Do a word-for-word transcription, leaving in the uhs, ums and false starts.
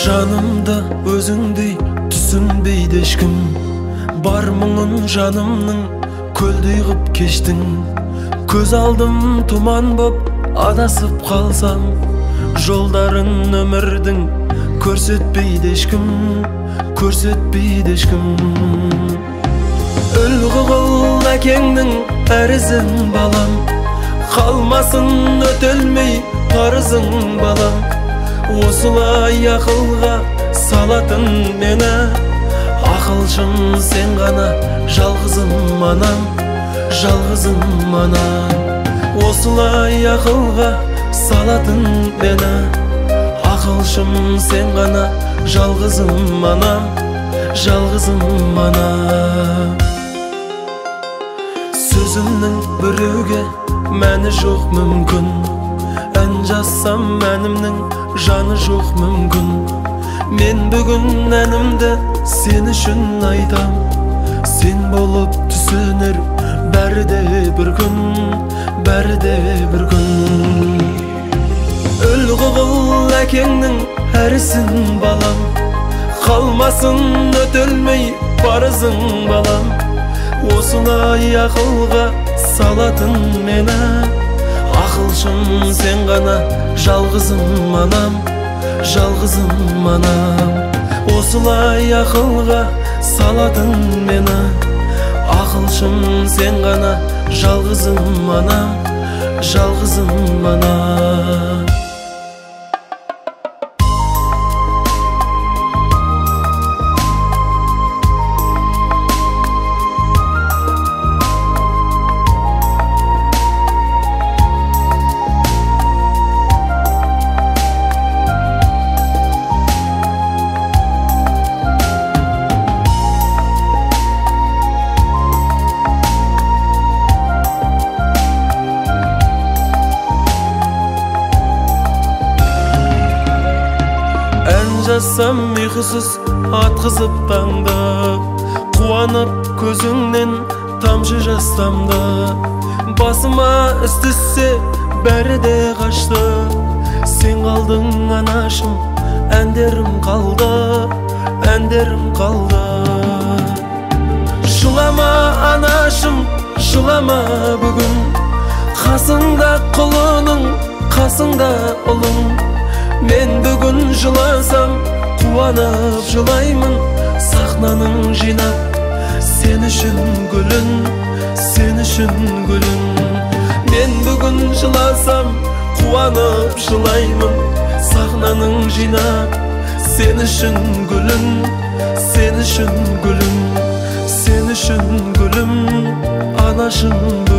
жанымда өзіңдей түсінбейді ешкім. Бар мұңын жанымның көлдей ғып кештің. Көз алдым туман боп адасып қалсам, жолдарын өмірдің көрсетпейді ешкім, көрсетпейді ешкім. Үлғығыл әкеңнің әрізін балам, қалмасын өтелмей парызың балам. Осылай ақылға салатын мені, ақылшым сен ғана, жалғызым анам, жалғызым анам. Осылай ақылға салатын мені, ақылшым сен ғана, жалғызым анам, жалғызым анам. Сөзімнің біреуге мәні жоқ мүмкін, ән жазсам әнімнің жаны жоқ мүмкін. Мен бүгін әнімді сен үшін айтам, сен болып түсінер бәрі де бір күн, бәрі де бір күн. Үлғығыл әкеңнің әрісін балам, қалмасын өтілмей парызың балам. Осылай ақылға салатын мені, ақылшым сен ғана, жалғызым анам, жалғызым анам. Осылай ақылға салатын мені, ақылшым сен ғана, жалғызым анам, жалғызым анам. Жазсам ұйқысыз атқызып таңдап, қуанып көзіңнен тамшы жастамда. Басыма іс түссе бәрі де қашты, сен қалдың анашым, әндерім қалды, әндерім қалды. Жылама анашым, жылама бүгін, қасыңда құлының, қасыңда ұлың. Мен бүгін жыласам, қуанып жылаймын, сахнаның жинап сен үшін гүлін, сен үшін гүлін. Мен бүгін жыласам, қуанып жылаймын, сахнаның жинап сен үшін гүлін, сен үшін гүлін, сен үшін гүлім, анашым.